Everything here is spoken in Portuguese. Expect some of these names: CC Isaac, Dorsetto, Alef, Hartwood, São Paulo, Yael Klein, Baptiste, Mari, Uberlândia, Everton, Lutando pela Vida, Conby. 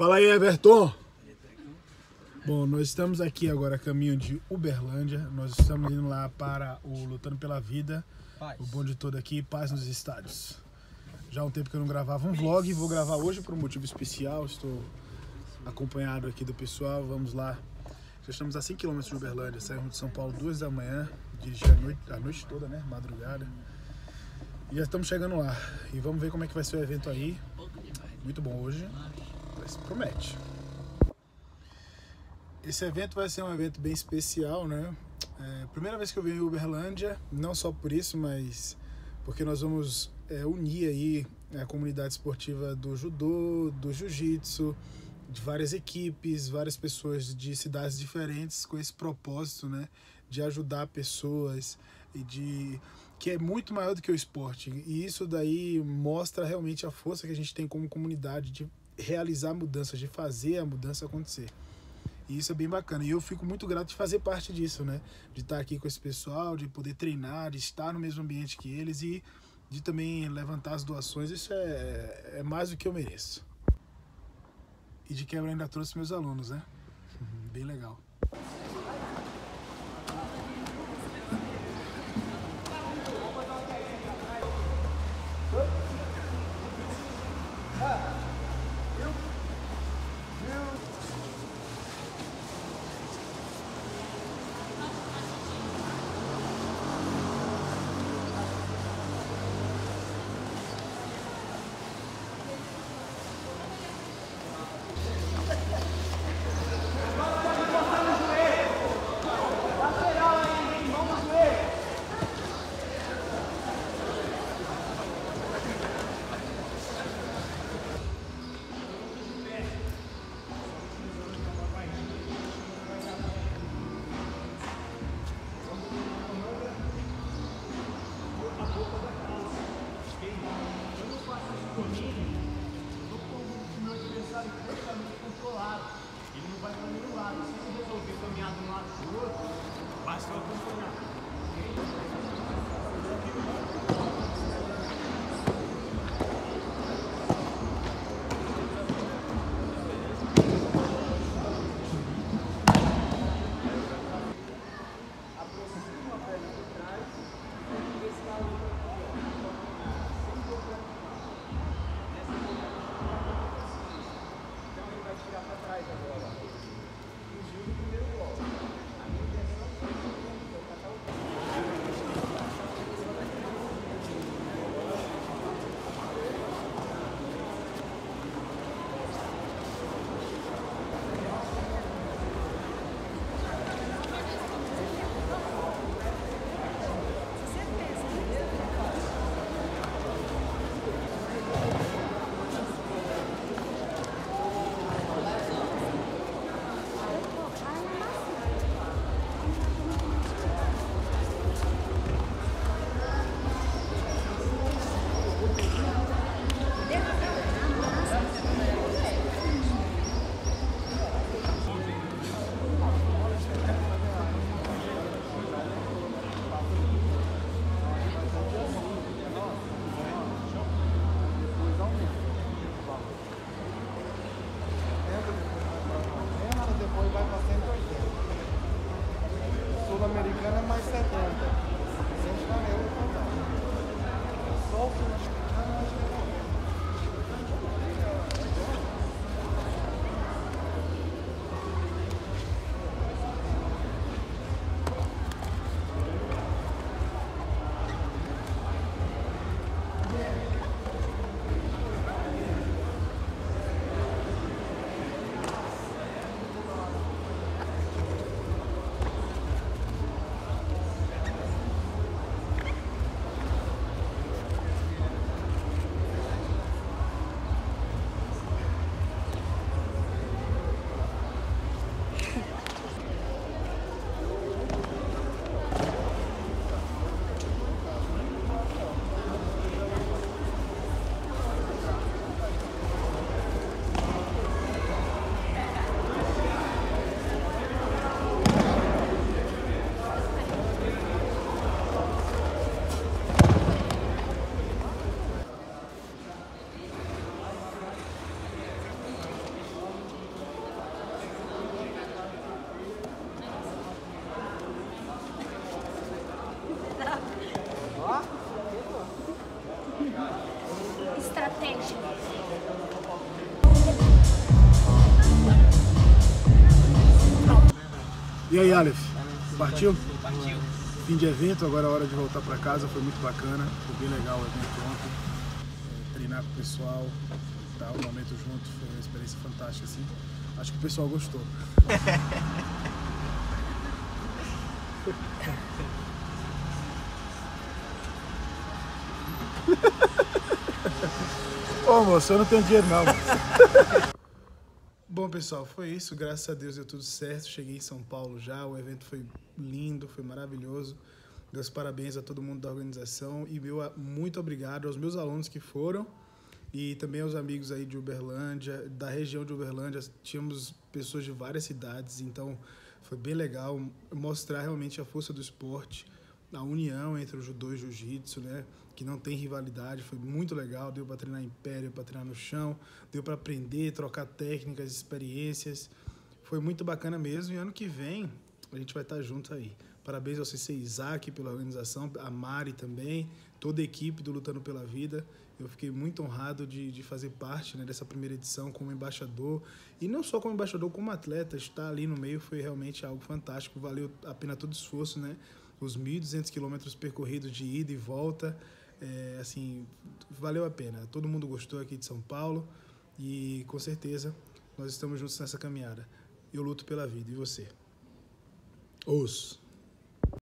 Fala aí, Everton. Bom, nós estamos aqui agora a caminho de Uberlândia. Nós estamos indo lá para o Lutando pela Vida. Paz. O bonde todo aqui, paz nos estádios. Já há um tempo que eu não gravava um vlog. Vou gravar hoje por um motivo especial. Estou acompanhado aqui do pessoal. Vamos lá. Já estamos a 100 km de Uberlândia. Saímos de São Paulo 2 da manhã. Dirigi a noite toda, né? Madrugada. E já estamos chegando lá. E vamos ver como é que vai ser o evento aí. Muito bom hoje. Mas promete. Esse evento vai ser um evento bem especial, né? É, primeira vez que eu venho em Uberlândia, não só por isso, mas porque nós vamos unir aí a comunidade esportiva do judô, do jiu-jitsu, de várias equipes, várias pessoas de cidades diferentes com esse propósito, né? De ajudar pessoas e de... que é muito maior do que o esporte. E isso daí mostra realmente a força que a gente tem como comunidade de realizar mudanças, de fazer a mudança acontecer. E isso é bem bacana. E eu fico muito grato de fazer parte disso, né? De estar aqui com esse pessoal, de poder treinar, de estar no mesmo ambiente que eles e de também levantar as doações. Isso é mais do que eu mereço. E de quebra ainda trouxe meus alunos, né? Bem legal. E aí, Alef? Partiu? Partiu. Fim de evento, agora é hora de voltar para casa. Foi muito bacana, foi bem legal o evento ontem. Treinar com o pessoal, dar um momento junto, foi uma experiência fantástica, assim. Acho que o pessoal gostou. Ô moço, eu não tenho dinheiro não, moço. Bom pessoal, foi isso, graças a Deus deu tudo certo, cheguei em São Paulo já, o evento foi lindo, foi maravilhoso, meus parabéns a todo mundo da organização e meu muito obrigado aos meus alunos que foram e também aos amigos aí de Uberlândia, da região de Uberlândia, tínhamos pessoas de várias cidades, então foi bem legal mostrar realmente a força do esporte, a união entre o judô e o jiu-jitsu, né? Que não tem rivalidade, foi muito legal, deu para treinar em pé, deu para treinar no chão, deu para aprender, trocar técnicas, experiências, foi muito bacana mesmo e ano que vem a gente vai estar junto aí. Parabéns ao CC Isaac pela organização, a Mari também, toda a equipe do Lutando pela Vida, eu fiquei muito honrado de fazer parte, né, dessa primeira edição como embaixador e não só como embaixador, como atleta, estar ali no meio foi realmente algo fantástico, valeu a pena todo o esforço, né? Os 1.200 quilômetros percorridos de ida e volta, assim, valeu a pena. Todo mundo gostou aqui de São Paulo e, com certeza, nós estamos juntos nessa caminhada. Eu luto pela vida, e você? Os...